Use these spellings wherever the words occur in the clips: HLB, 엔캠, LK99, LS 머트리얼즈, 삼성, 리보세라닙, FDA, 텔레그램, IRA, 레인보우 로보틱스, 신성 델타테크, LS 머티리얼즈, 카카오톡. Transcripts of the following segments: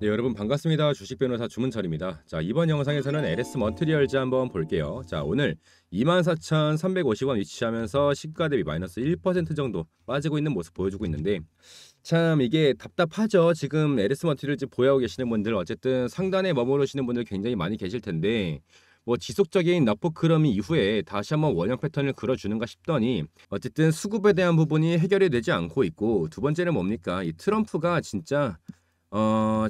네, 여러분 반갑습니다. 주식변호사 주문철입니다. 자, 이번 영상에서는 LS 머트리얼즈 한번 볼게요. 자, 오늘 24,350원 위치하면서 시가 대비 마이너스 1% 정도 빠지고 있는 모습 보여주고 있는데, 참 이게 답답하죠. 지금 LS 머트리얼즈 보유하고 계시는 분들, 어쨌든 상단에 머무르시는 분들 굉장히 많이 계실 텐데, 뭐 지속적인 낙폭 흐름 이후에 다시 한번 원형 패턴을 그려주는가 싶더니 어쨌든 수급에 대한 부분이 해결이 되지 않고 있고, 두 번째는 뭡니까, 이 트럼프가 진짜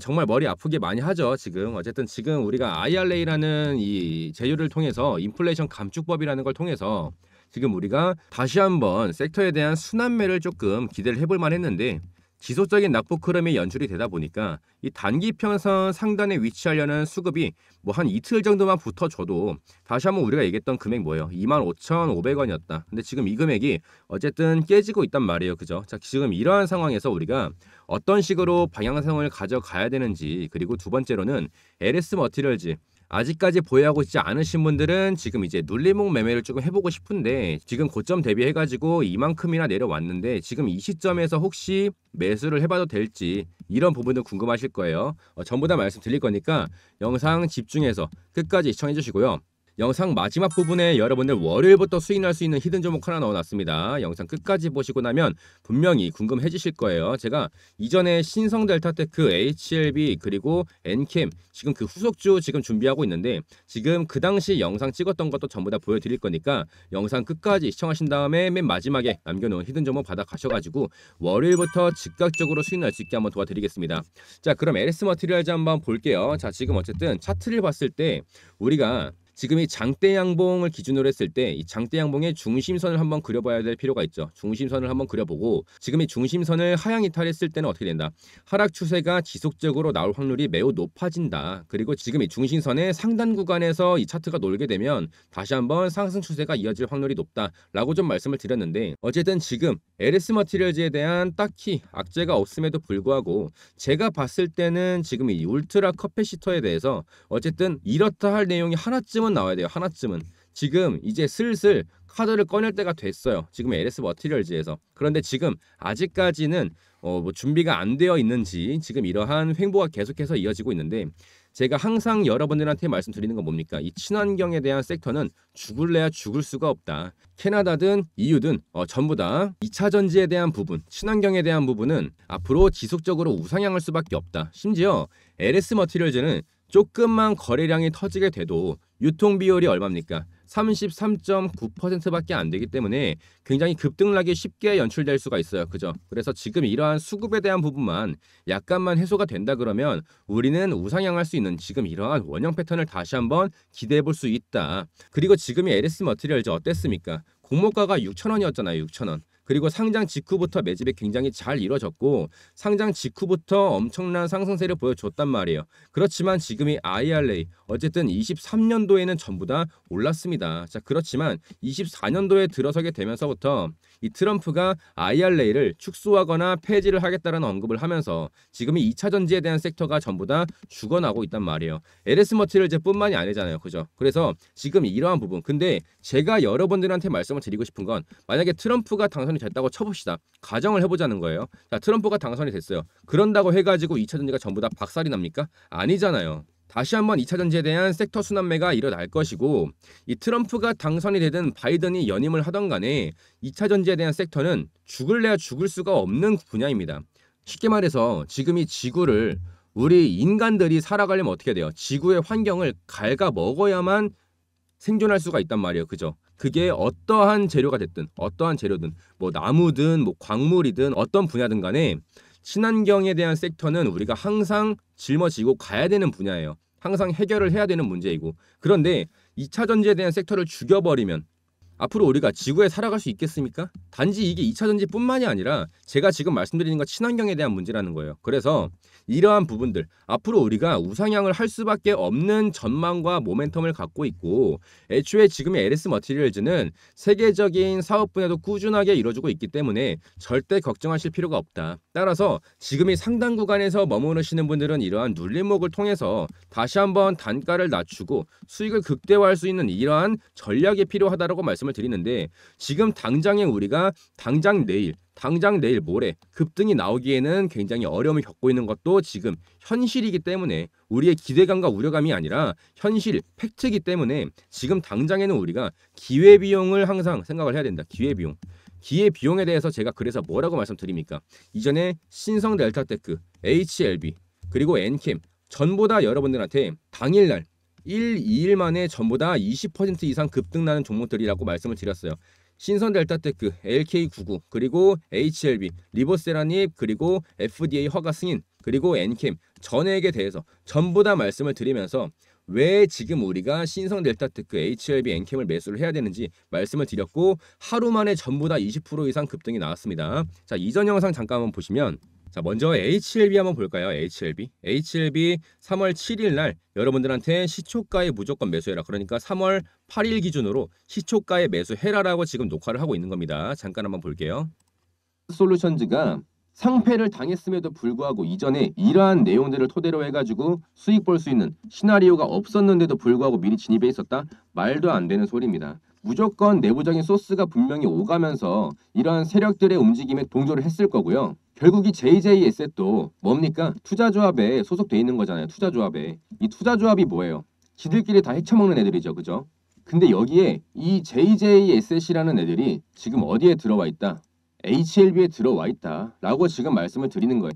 정말 머리 아프게 많이 하죠. 지금 어쨌든 지금 우리가 IRA라는 이 제휴를 통해서, 인플레이션 감축법이라는 걸 통해서 지금 우리가 다시 한번 섹터에 대한 순환매를 조금 기대를 해볼 만했는데, 지속적인 낙폭 흐름이 연출이 되다 보니까 이 단기 평선 상단에 위치하려는 수급이 뭐 한 이틀 정도만 붙어줘도, 다시 한번 우리가 얘기했던 금액 뭐예요? 25,500원이었다. 근데 지금 이 금액이 어쨌든 깨지고 있단 말이에요. 그죠? 자, 지금 이러한 상황에서 우리가 어떤 식으로 방향성을 가져가야 되는지, 그리고 두 번째로는 LS 머티리얼즈 아직까지 보유하고 있지 않으신 분들은 지금 이제 눌림목 매매를 조금 해보고 싶은데, 지금 고점 대비해가지고 이만큼이나 내려왔는데 지금 이 시점에서 혹시 매수를 해봐도 될지, 이런 부분도 궁금하실 거예요. 전부 다 말씀드릴 거니까 영상 집중해서 끝까지 시청해 주시고요. 영상 마지막 부분에 여러분들 월요일부터 수익날 수 있는 히든 종목 하나 넣어놨습니다. 영상 끝까지 보시고 나면 분명히 궁금해지실 거예요. 제가 이전에 신성 델타테크, HLB, 그리고 엔캠 지금 그 후속주 지금 준비하고 있는데, 지금 그 당시 영상 찍었던 것도 전부 다 보여드릴 거니까 영상 끝까지 시청하신 다음에 맨 마지막에 남겨놓은 히든 종목 받아 가셔가지고 월요일부터 즉각적으로 수익날 수 있게 한번 도와드리겠습니다. 자, 그럼 LS 머티리얼즈 한번 볼게요. 자, 지금 어쨌든 차트를 봤을 때 우리가 지금 이 장대 양봉을 기준으로 했을 때 이 장대 양봉의 중심선을 한번 그려봐야 될 필요가 있죠. 중심선을 한번 그려보고, 지금 이 중심선을 하향 이탈했을 때는 어떻게 된다? 하락 추세가 지속적으로 나올 확률이 매우 높아진다. 그리고 지금 이 중심선의 상단 구간에서 이 차트가 놀게 되면 다시 한번 상승 추세가 이어질 확률이 높다라고 좀 말씀을 드렸는데, 어쨌든 지금 LS 머티리얼즈에 대한 딱히 악재가 없음에도 불구하고 제가 봤을 때는 지금 이 울트라 커패시터에 대해서 어쨌든 이렇다 할 내용이 하나쯤 나와야 돼요. 하나쯤은 지금 이제 슬슬 카드를 꺼낼 때가 됐어요. 지금 LS 머티리얼즈에서. 그런데 지금 아직까지는 뭐 준비가 안 되어 있는지, 지금 이러한 횡보가 계속해서 이어지고 있는데, 제가 항상 여러분들한테 말씀드리는 건 뭡니까? 이 친환경에 대한 섹터는 죽을래야 죽을 수가 없다. 캐나다든 EU든 전부 다 2차 전지에 대한 부분, 친환경에 대한 부분은 앞으로 지속적으로 우상향할 수밖에 없다. 심지어 LS 머티리얼즈는 조금만 거래량이 터지게 돼도 유통 비율이 얼마입니까? 33.9%밖에 안 되기 때문에 굉장히 급등락이 쉽게 연출될 수가 있어요. 그죠? 그래서 지금 이러한 수급에 대한 부분만 약간만 해소가 된다 그러면 우리는 우상향할 수 있는 지금 이러한 원형 패턴을 다시 한번 기대해 볼 수 있다. 그리고 지금이 LS 머티리얼즈 어땠습니까? 공모가가 6,000원이었잖아요. 6,000원. 그리고 상장 직후부터 매집이 굉장히 잘 이루어졌고, 상장 직후부터 엄청난 상승세를 보여줬단 말이에요. 그렇지만 지금이 IRA, 어쨌든 23년도에는 전부 다 올랐습니다. 자, 그렇지만 24년도에 들어서게 되면서부터 이 트럼프가 IRA를 축소하거나 폐지를 하겠다는 언급을 하면서 지금이 2차 전지에 대한 섹터가 전부 다 죽어나고 있단 말이에요. LS 머티리얼즈뿐만이 아니잖아요. 그죠? 그래서 지금 이러한 부분. 근데 제가 여러분들한테 말씀을 드리고 싶은 건, 만약에 트럼프가 당선 됐다고 쳐봅시다. 가정을 해보자는 거예요. 자, 트럼프가 당선이 됐어요. 그런다고 해가지고 2차 전지가 전부 다 박살이 납니까? 아니잖아요. 다시 한번 2차 전지에 대한 섹터 순환매가 일어날 것이고, 이 트럼프가 당선이 되든 바이든이 연임을 하던 간에 2차 전지에 대한 섹터는 죽을래야 죽을 수가 없는 분야입니다. 쉽게 말해서 지금 이 지구를 우리 인간들이 살아가려면 어떻게 돼요? 지구의 환경을 갉아먹어야만 생존할 수가 있단 말이에요. 그죠? 그게 어떠한 재료가 됐든, 어떠한 재료든, 뭐 나무든 뭐 광물이든 어떤 분야든 간에 친환경에 대한 섹터는 우리가 항상 짊어지고 가야 되는 분야예요. 항상 해결을 해야 되는 문제이고, 그런데 2차 전지에 대한 섹터를 죽여버리면 앞으로 우리가 지구에 살아갈 수 있겠습니까? 단지 이게 2차 전지뿐만이 아니라 제가 지금 말씀드리는 건 친환경에 대한 문제라는 거예요. 그래서 이러한 부분들, 앞으로 우리가 우상향을 할 수밖에 없는 전망과 모멘텀을 갖고 있고, 애초에 지금의 LS 머티리얼즈는 세계적인 사업 분야도 꾸준하게 이뤄주고 있기 때문에 절대 걱정하실 필요가 없다. 따라서 지금이 상단 구간에서 머무르시는 분들은 이러한 눌림목을 통해서 다시 한번 단가를 낮추고 수익을 극대화할 수 있는 이러한 전략이 필요하다고 말씀드립니다. 드리는데, 지금 당장에 우리가 당장 내일 당장 내일 모레 급등이 나오기에는 굉장히 어려움을 겪고 있는 것도 지금 현실이기 때문에 우리의 기대감과 우려감이 아니라 현실, 팩트이기 때문에 지금 당장에는 우리가 기회비용을 항상 생각을 해야 된다. 기회비용. 기회비용에 대해서 제가 그래서 뭐라고 말씀드립니까? 이전에 신성 델타테크, HLB, 그리고 엔캠 전부 다 여러분들한테 당일날 1, 2일 만에 전부 다 20% 이상 급등나는 종목들이라고 말씀을 드렸어요. 신성 델타테크, LK99, 그리고 HLB, 리보세라닙, 그리고 FDA 허가 승인, 그리고 엔캠 전액에 대해서 전부 다 말씀을 드리면서 왜 지금 우리가 신성 델타테크, HLB, 엔캠을 매수를 해야 되는지 말씀을 드렸고 하루 만에 전부 다 20% 이상 급등이 나왔습니다. 자, 이전 영상 잠깐 한번 보시면 자, 먼저 HLB 한번 볼까요? HLB 3월 7일 날 여러분들한테 시초가에 무조건 매수해라. 그러니까 3월 8일 기준으로 시초가에 매수해라라고 지금 녹화를 하고 있는 겁니다. 잠깐 한번 볼게요. 솔루션즈가 상패를 당했음에도 불구하고 이전에 이러한 내용들을 토대로 해가지고 수익 볼 수 있는 시나리오가 없었는데도 불구하고 미리 진입해 있었다? 말도 안 되는 소리입니다. 무조건 내부적인 소스가 분명히 오가면서 이러한 세력들의 움직임에 동조를 했을 거고요. 결국 이 JJ에셋도 뭡니까? 투자조합에 소속돼 있는 거잖아요. 투자조합에. 이 투자조합이 뭐예요? 지들끼리 다 헤쳐먹는 애들이죠. 그죠? 근데 여기에 이 JJ에셋이라는 애들이 지금 어디에 들어와 있다? HLB에 들어와 있다. 라고 지금 말씀을 드리는 거예요.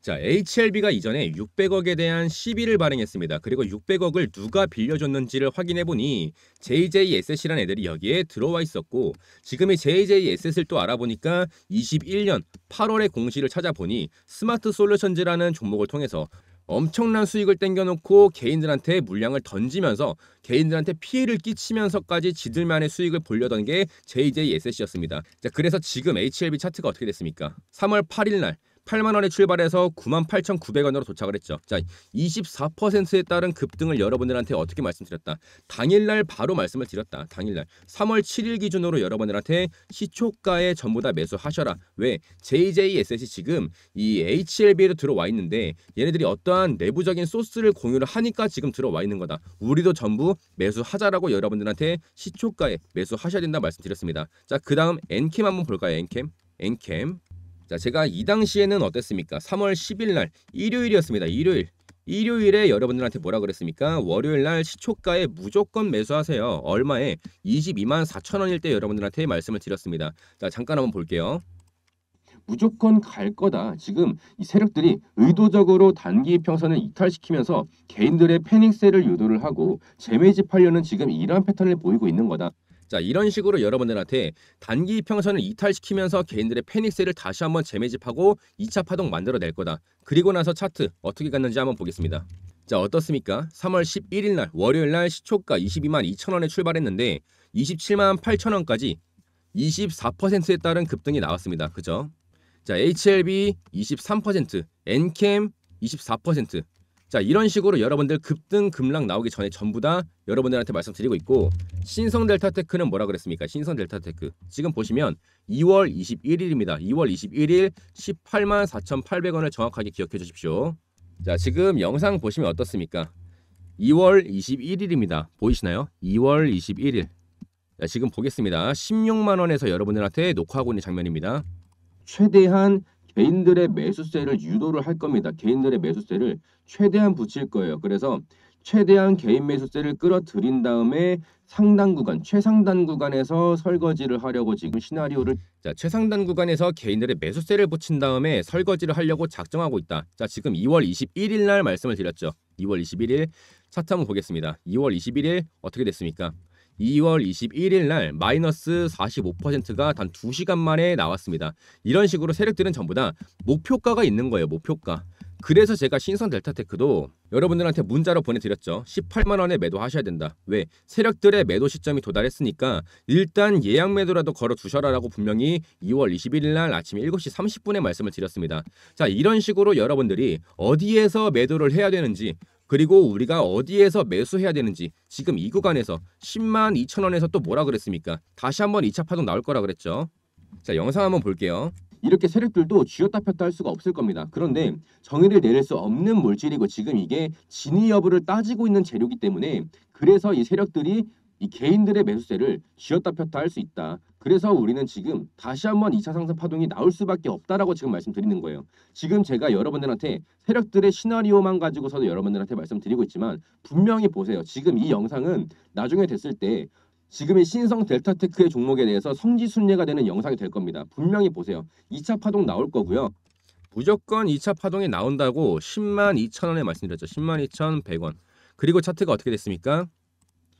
자, HLB가 이전에 600억에 대한 시비를 발행했습니다. 그리고 600억을 누가 빌려줬는지를 확인해보니 JJSS이라는 애들이 여기에 들어와 있었고 지금의 JJSS를 또 알아보니까 21년 8월에 공시를 찾아보니 스마트 솔루션즈라는 종목을 통해서 엄청난 수익을 땡겨놓고 개인들한테 물량을 던지면서 개인들한테 피해를 끼치면서까지 지들만의 수익을 보려던 게 JJSS였습니다. 자, 그래서 지금 HLB 차트가 어떻게 됐습니까? 3월 8일 날 8만원에 출발해서 98,900원으로 도착을 했죠. 자, 24%에 따른 급등을 여러분들한테 어떻게 말씀드렸다? 당일날 바로 말씀을 드렸다. 당일날 3월 7일 기준으로 여러분들한테 시초가에 전부 다 매수하셔라. 왜? JJSS이 지금 이 HLB에도 들어와 있는데 얘네들이 어떠한 내부적인 소스를 공유를 하니까 지금 들어와 있는 거다. 우리도 전부 매수하자라고 여러분들한테 시초가에 매수하셔야 된다 말씀드렸습니다. 자, 그 다음 엔캠 한번 볼까요? 엔캠. 자, 제가 이 당시에는 어땠습니까? 3월 10일 날 일요일이었습니다. 일요일에 여러분들한테 뭐라 그랬습니까? 월요일 날 시초가에 무조건 매수하세요. 얼마에? 224,000원일 때 여러분들한테 말씀을 드렸습니다. 자, 잠깐 한번 볼게요. 무조건 갈 거다. 지금 이 세력들이 의도적으로 단기 이평선을 이탈시키면서 개인들의 패닉세를 유도를 하고 재매집하려는 지금 이러한 패턴을 보이고 있는 거다. 자, 이런 식으로 여러분들한테 단기 이평선을 이탈시키면서 개인들의 패닉세를 다시 한번 재매집하고 2차 파동 만들어낼 거다. 그리고 나서 차트 어떻게 갔는지 한번 보겠습니다. 자, 어떻습니까? 3월 11일 날 월요일 날 시초가 222,000원에 출발했는데 278,000원까지 24%에 따른 급등이 나왔습니다. 그죠? 자, HLB 23%, 엔캠 24%. 자, 이런 식으로 여러분들 급등 급락 나오기 전에 전부 다 여러분들한테 말씀드리고 있고 신성 델타테크는 뭐라 그랬습니까? 신성 델타테크 지금 보시면 2월 21일입니다. 2월 21일 184,800원을 정확하게 기억해 주십시오. 자, 지금 영상 보시면 어떻습니까? 2월 21일입니다. 보이시나요? 2월 21일. 자, 지금 보겠습니다. 16만원에서 여러분들한테 녹화하고 있는 장면입니다. 최대한 개인들의 매수세를 유도를 할 겁니다. 개인들의 매수세를 최대한 붙일 거예요. 그래서 최대한 개인 매수세를 끌어들인 다음에 상단 구간, 최상단 구간에서 설거지를 하려고 지금 시나리오를 자, 최상단 구간에서 개인들의 매수세를 붙인 다음에 설거지를 하려고 작정하고 있다. 자, 지금 2월 21일 날 말씀을 드렸죠. 2월 21일 차트 한번 보겠습니다. 2월 21일 어떻게 됐습니까? 2월 21일 날 마이너스 45%가 단 2시간 만에 나왔습니다. 이런 식으로 세력들은 전부 다 목표가가 있는 거예요. 목표가. 그래서 제가 신성 델타테크도 여러분들한테 문자로 보내드렸죠. 18만원에 매도하셔야 된다. 왜? 세력들의 매도 시점이 도달했으니까 일단 예약 매도라도 걸어두셔라라고 분명히 2월 21일 날 아침 7시 30분에 말씀을 드렸습니다. 자, 이런 식으로 여러분들이 어디에서 매도를 해야 되는지 그리고 우리가 어디에서 매수해야 되는지 지금 이 구간에서 102,000원에서 또 뭐라 그랬습니까? 다시 한번 2차 파동 나올 거라 그랬죠. 자, 영상 한번 볼게요. 이렇게 세력들도 쥐었다 폈다 할 수가 없을 겁니다. 그런데 정의를 내릴 수 없는 물질이고 지금 이게 진위 여부를 따지고 있는 재료이기 때문에 그래서 이 세력들이 이 개인들의 매수세를 쥐었다 폈다 할 수 있다. 그래서 우리는 지금 다시 한번 2차 상승 파동이 나올 수밖에 없다라고 지금 말씀드리는 거예요. 지금 제가 여러분들한테 세력들의 시나리오만 가지고서도 여러분들한테 말씀드리고 있지만 분명히 보세요. 지금 이 영상은 나중에 됐을 때 지금의 신성 델타테크의 종목에 대해서 성지순례가 되는 영상이 될 겁니다. 분명히 보세요. 2차 파동 나올 거고요. 무조건 2차 파동이 나온다고 102,000원에 말씀드렸죠. 102,100원. 그리고 차트가 어떻게 됐습니까?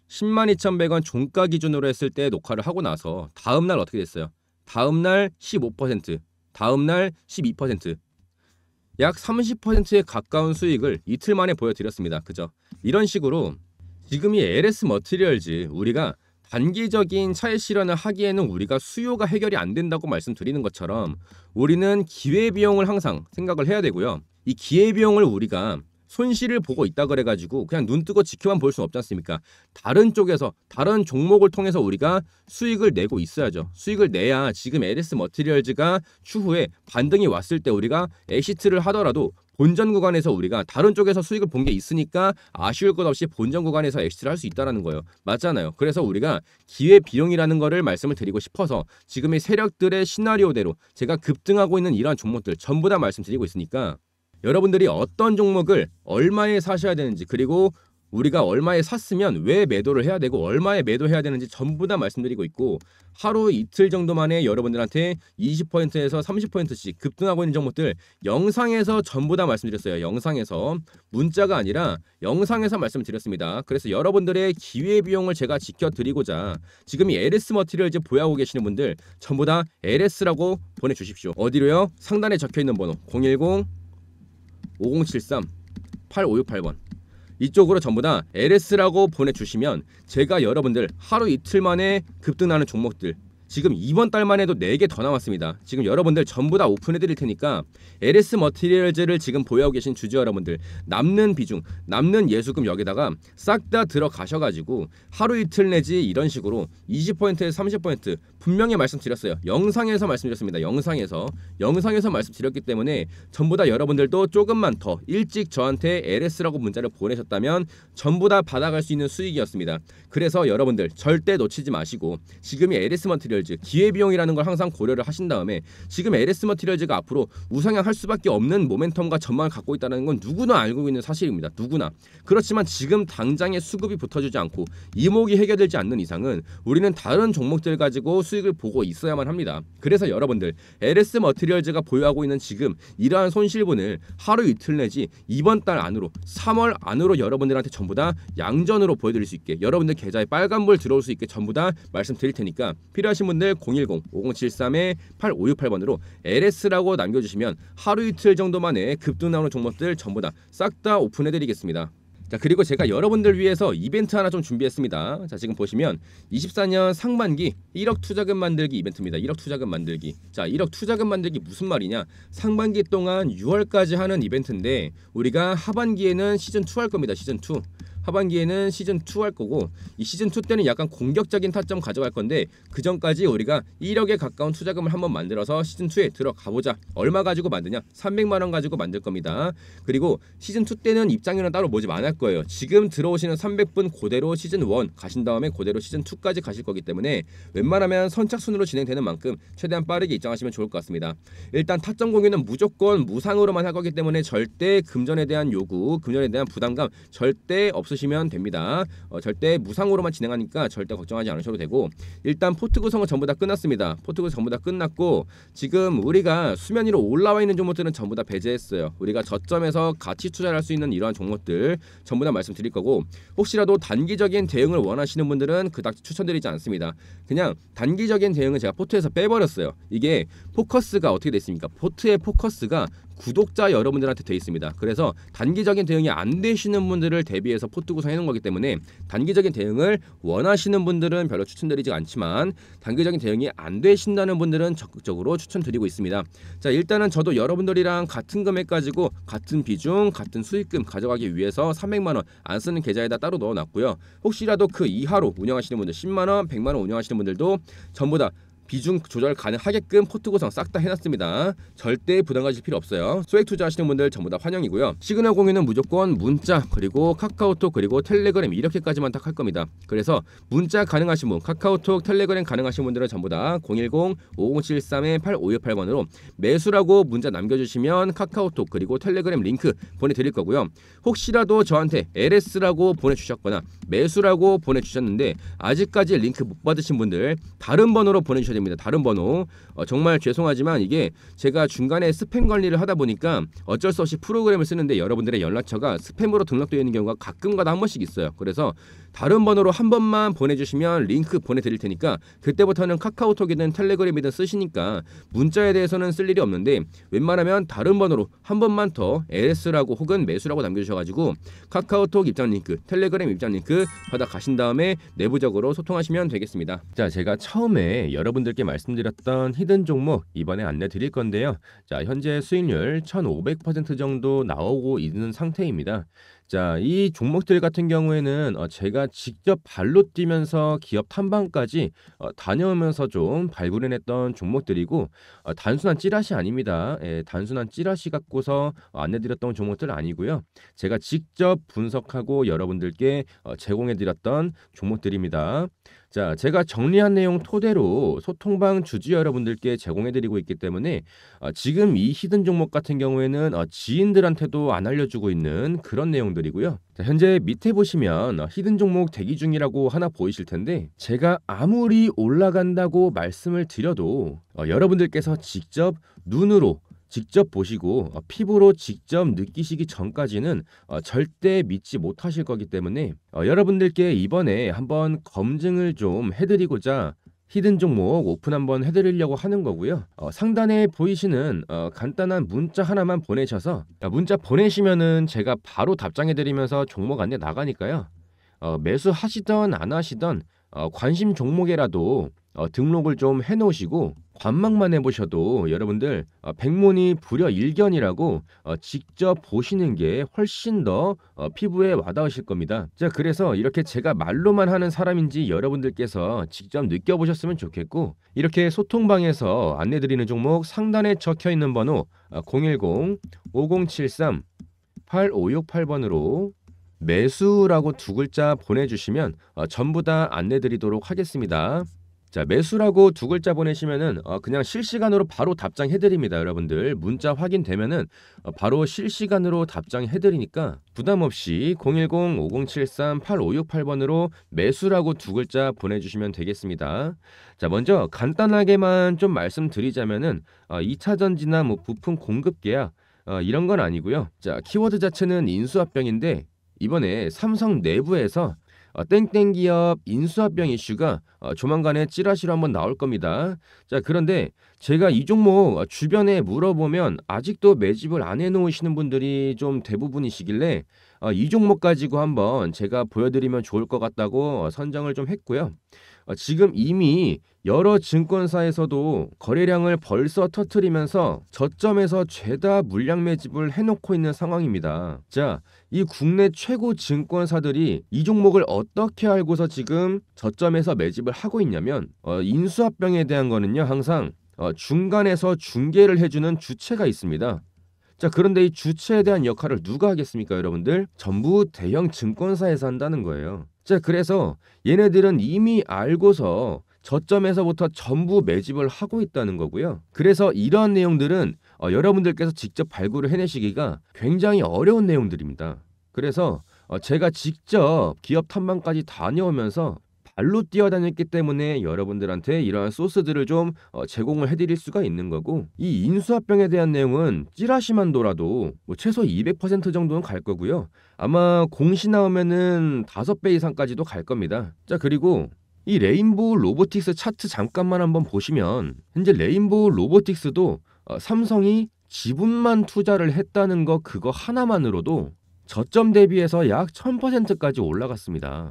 102,100원 종가 기준으로 했을 때 녹화를 하고 나서 다음날 어떻게 됐어요? 다음날 15%, 다음날 12%, 약 30%에 가까운 수익을 이틀 만에 보여드렸습니다. 그죠? 이런 식으로 지금 이 LS 머트리얼즈 우리가 단기적인 차익 실현을 하기에는 우리가 수요가 해결이 안 된다고 말씀드리는 것처럼 우리는 기회비용을 항상 생각을 해야 되고요. 이 기회비용을 우리가 손실을 보고 있다 그래가지고 그냥 눈뜨고 지켜만 볼 수는 없지 않습니까? 다른 쪽에서 다른 종목을 통해서 우리가 수익을 내고 있어야죠. 수익을 내야 지금 LS 머티리얼즈가 추후에 반등이 왔을 때 우리가 엑시트를 하더라도 본전 구간에서 우리가 다른 쪽에서 수익을 본 게 있으니까 아쉬울 것 없이 본전 구간에서 엑시트를 할 수 있다라는 거예요. 맞잖아요. 그래서 우리가 기회 비용이라는 거를 말씀을 드리고 싶어서 지금의 세력들의 시나리오대로 제가 급등하고 있는 이러한 종목들 전부 다 말씀드리고 있으니까 여러분들이 어떤 종목을 얼마에 사셔야 되는지 그리고 우리가 얼마에 샀으면 왜 매도를 해야 되고 얼마에 매도해야 되는지 전부 다 말씀드리고 있고 하루 이틀 정도 만에 여러분들한테 20%에서 30%씩 급등하고 있는 종목들 영상에서 전부 다 말씀드렸어요. 영상에서 문자가 아니라 영상에서 말씀드렸습니다. 그래서 여러분들의 기회비용을 제가 지켜드리고자 지금 이 LS 머티리얼즈 보유하고 계시는 분들 전부 다 LS라고 보내주십시오. 어디로요? 상단에 적혀있는 번호 010-5073-8568번 이쪽으로 전부 다 LS라고 보내주시면 제가 여러분들 하루 이틀 만에 급등하는 종목들 지금 이번 달만 해도 4개 더 나왔습니다. 지금 여러분들 전부 다 오픈해드릴 테니까 LS 머티리얼즈를 지금 보유하고 계신 주주 여러분들 남는 비중, 남는 예수금 여기다가 싹 다 들어가셔가지고 하루 이틀 내지 이런 식으로 20%에서 30% 분명히 말씀드렸어요. 영상에서 말씀드렸습니다. 영상에서 말씀드렸기 때문에 전부 다 여러분들도 조금만 더 일찍 저한테 LS라고 문자를 보내셨다면 전부 다 받아갈 수 있는 수익이었습니다. 그래서 여러분들 절대 놓치지 마시고 지금이 LS 머티리얼즈 기회비용이라는 걸 항상 고려를 하신 다음에 지금 LS 머티리얼즈가 앞으로 우상향할 수밖에 없는 모멘텀과 전망을 갖고 있다는 건 누구나 알고 있는 사실입니다. 누구나. 그렇지만 지금 당장의 수급이 붙어주지 않고 이목이 해결되지 않는 이상은 우리는 다른 종목들 가지고 수익을 보고 있어야만 합니다. 그래서 여러분들 LS 머티리얼즈가 보유하고 있는 지금 이러한 손실분을 하루 이틀 내지 이번 달 안으로 3월 안으로 여러분들한테 전부 다 양전으로 보여드릴 수 있게 여러분들 계좌에 빨간불 들어올 수 있게 전부 다 말씀드릴 테니까 필요하신 분들 010-5073-8568번으로 LS라고 남겨주시면 하루 이틀 정도 만에 급등 나오는 종목들 전부 다 싹 다 오픈해드리겠습니다. 자, 그리고 제가 여러분들 위해서 이벤트 하나 좀 준비했습니다. 자, 지금 보시면 24년 상반기 1억 투자금 만들기 이벤트입니다. 1억 투자금 만들기. 자, 1억 투자금 만들기 무슨 말이냐? 상반기 동안 6월까지 하는 이벤트인데 우리가 하반기에는 시즌2 할 겁니다. 시즌2. 하반기에는 시즌2 할 거고 이 시즌2 때는 약간 공격적인 타점 가져갈 건데 그 전까지 우리가 1억에 가까운 투자금을 한번 만들어서 시즌2에 들어가보자. 얼마 가지고 만드냐? 300만원 가지고 만들 겁니다. 그리고 시즌2 때는 입장료는 따로 모집 안 할 거예요. 지금 들어오시는 300분 그대로 시즌1 가신 다음에 그대로 시즌2까지 가실 거기 때문에 웬만하면 선착순으로 진행되는 만큼 최대한 빠르게 입장하시면 좋을 것 같습니다. 일단 타점 공유는 무조건 무상으로만 할 거기 때문에 절대 금전에 대한 요구, 금전에 대한 부담감 절대 없으시면 됩니다. 절대 무상으로만 진행하니까 절대 걱정하지 않으셔도 되고 일단 포트 구성은 전부 다 끝났습니다. 포트 구성 전부 다 끝났고 지금 우리가 수면 위로 올라와 있는 종목들은 전부 다 배제했어요. 우리가 저점에서 같이 투자를 할 수 있는 이러한 종목들 전부 다 말씀드릴 거고 혹시라도 단기적인 대응을 원하시는 분들은 그닥 추천드리지 않습니다. 그냥 단기적인 대응은 제가 포트에서 빼버렸어요. 이게 포커스가 어떻게 돼 있습니까? 포트의 포커스가 구독자 여러분들한테 돼 있습니다. 그래서 단기적인 대응이 안 되시는 분들을 대비해서 포트 구성해 놓은 거기 때문에 단기적인 대응을 원하시는 분들은 별로 추천드리지 않지만 단기적인 대응이 안 되신다는 분들은 적극적으로 추천드리고 있습니다. 자, 일단은 저도 여러분들이랑 같은 금액 가지고 같은 비중, 같은 수익금 가져가기 위해서 300만원 안 쓰는 계좌에다 따로 넣어놨고요. 혹시라도 그 이하로 운영하시는 분들 10만원, 100만원 운영하시는 분들도 전부 다 비중 조절 가능하게끔 포트 구성 싹 다 해놨습니다. 절대 부담 가질 필요 없어요. 소액 투자하시는 분들 전부 다 환영이고요. 시그널 공유는 무조건 문자 그리고 카카오톡 그리고 텔레그램 이렇게까지만 딱 할 겁니다. 그래서 문자 가능하신 분, 카카오톡 텔레그램 가능하신 분들은 전부 다 010-5073-8568번으로 매수라고 문자 남겨주시면 카카오톡 그리고 텔레그램 링크 보내드릴 거고요. 혹시라도 저한테 LS라고 보내주셨거나 매수라고 보내주셨는데 아직까지 링크 못 받으신 분들 다른 번호로 보내주셔야 됩니다. 다른 번호. 정말 죄송하지만 이게 제가 중간에 스팸 관리를 하다 보니까 어쩔 수 없이 프로그램을 쓰는데 여러분들의 연락처가 스팸으로 등록되어 있는 경우가 가끔가다 한 번씩 있어요. 그래서 다른 번호로 한 번만 보내주시면 링크 보내드릴 테니까 그때부터는 카카오톡이든 텔레그램이든 쓰시니까 문자에 대해서는 쓸 일이 없는데 웬만하면 다른 번호로 한 번만 더 LS라고 혹은 매수라고 남겨주셔가지고 카카오톡 입장 링크, 텔레그램 입장 링크 받아가신 다음에 내부적으로 소통하시면 되겠습니다. 자, 제가 처음에 여러분들께 말씀드렸던 히든 종목 이번에 안내 드릴 건데요. 자, 현재 수익률 1500% 정도 나오고 있는 상태입니다. 자, 이 종목들 같은 경우에는 제가 직접 발로 뛰면서 기업 탐방까지 다녀오면서 좀 발굴해냈던 종목들이고 단순한 찌라시 아닙니다. 예, 단순한 찌라시 갖고서 안내드렸던 종목들 아니고요. 제가 직접 분석하고 여러분들께 제공해드렸던 종목들입니다. 자, 제가 정리한 내용 토대로 소통방 주주 여러분들께 제공해드리고 있기 때문에 지금 이 히든 종목 같은 경우에는 지인들한테도 안 알려주고 있는 그런 내용들이고요. 자, 현재 밑에 보시면 히든 종목 대기 중이라고 하나 보이실 텐데 제가 아무리 올라간다고 말씀을 드려도 여러분들께서 직접 눈으로 직접 보시고 피부로 직접 느끼시기 전까지는 절대 믿지 못하실 거기 때문에 여러분들께 이번에 한번 검증을 좀 해드리고자 히든 종목 오픈 한번 해드리려고 하는 거고요. 상단에 보이시는 간단한 문자 하나만 보내셔서 문자 보내시면은 제가 바로 답장해드리면서 종목 안내 나가니까요. 매수하시던 안 하시던 관심 종목에라도 등록을 좀 해놓으시고 관망만 해보셔도 여러분들 백문이 불여일견이라고 직접 보시는 게 훨씬 더 피부에 와닿으실 겁니다. 자, 그래서 이렇게 제가 말로만 하는 사람인지 여러분들께서 직접 느껴보셨으면 좋겠고 이렇게 소통방에서 안내드리는 종목 상단에 적혀있는 번호 010-5073-8568번으로 매수라고 두 글자 보내주시면 전부 다 안내드리도록 하겠습니다. 자, 매수라고 두 글자 보내시면은 그냥 실시간으로 바로 답장해드립니다. 여러분들 문자 확인되면은 바로 실시간으로 답장해드리니까 부담없이 010-5073-8568번으로 매수라고 두 글자 보내주시면 되겠습니다. 자, 먼저 간단하게만 좀 말씀드리자면은 2차전지나 뭐 부품 공급계약 이런 건 아니고요. 자, 키워드 자체는 인수합병인데 이번에 삼성 내부에서 땡땡 기업 인수합병 이슈가 조만간에 찌라시로 한번 나올 겁니다. 자, 그런데 제가 이 종목 주변에 물어보면 아직도 매집을 안 해놓으시는 분들이 좀 대부분이시길래 이 종목 가지고 한번 제가 보여드리면 좋을 것 같다고 선정을 좀 했고요. 지금 이미 여러 증권사에서도 거래량을 벌써 터뜨리면서 저점에서 죄다 물량 매집을 해놓고 있는 상황입니다. 자, 이 국내 최고 증권사들이 이 종목을 어떻게 알고서 지금 저점에서 매집을 하고 있냐면 인수합병에 대한 거는요, 항상 중간에서 중개를 해주는 주체가 있습니다. 자, 그런데 이 주체에 대한 역할을 누가 하겠습니까? 여러분들 전부 대형 증권사에서 한다는 거예요. 자, 그래서 얘네들은 이미 알고서 저점에서부터 전부 매집을 하고 있다는 거고요. 그래서 이러한 내용들은 여러분들께서 직접 발굴을 해내시기가 굉장히 어려운 내용들입니다. 그래서 제가 직접 기업 탐방까지 다녀오면서 발로 뛰어다녔기 때문에 여러분들한테 이러한 소스들을 좀 제공을 해드릴 수가 있는 거고 이 인수합병에 대한 내용은 찌라시만 돌아도 뭐 최소 200% 정도는 갈 거고요. 아마 공시 나오면은 5배 이상까지도 갈 겁니다. 자, 그리고 이 레인보우 로보틱스 차트 잠깐만 한번 보시면 현재 레인보우 로보틱스도 삼성이 지분만 투자를 했다는 거 그거 하나만으로도 저점 대비해서 약 1000%까지 올라갔습니다.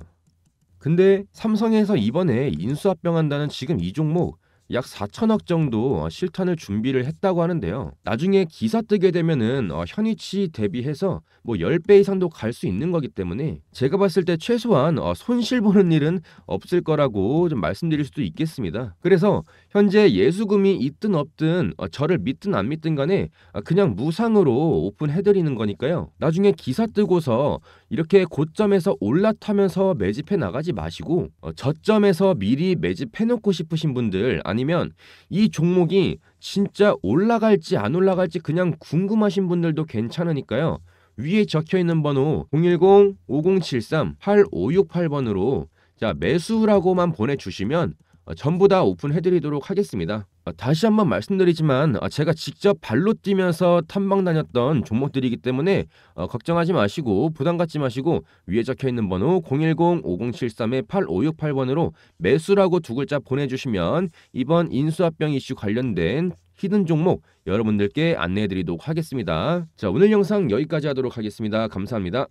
근데 삼성에서 이번에 인수합병한다는 지금 이 종목 약 4천억 정도 실탄을 준비를 했다고 하는데요. 나중에 기사 뜨게 되면은 현위치 대비해서 뭐 10배 이상도 갈 수 있는 거기 때문에 제가 봤을 때 최소한 손실 보는 일은 없을 거라고 좀 말씀드릴 수도 있겠습니다. 그래서 현재 예수금이 있든 없든 저를 믿든 안 믿든 간에 그냥 무상으로 오픈해드리는 거니까요. 나중에 기사 뜨고서 이렇게 고점에서 올라타면서 매집해 나가지 마시고 저점에서 미리 매집해놓고 싶으신 분들, 아니면 이 종목이 진짜 올라갈지 안 올라갈지 그냥 궁금하신 분들도 괜찮으니까요. 위에 적혀있는 번호 010-5073-8568번으로 자 매수라고만 보내주시면 전부 다 오픈해드리도록 하겠습니다. 다시 한번 말씀드리지만 제가 직접 발로 뛰면서 탐방 다녔던 종목들이기 때문에 걱정하지 마시고 부담 갖지 마시고 위에 적혀있는 번호 010-5073-8568번으로 매수라고 두 글자 보내주시면 이번 인수합병 이슈 관련된 히든 종목 여러분들께 안내해드리도록 하겠습니다. 자, 오늘 영상 여기까지 하도록 하겠습니다. 감사합니다.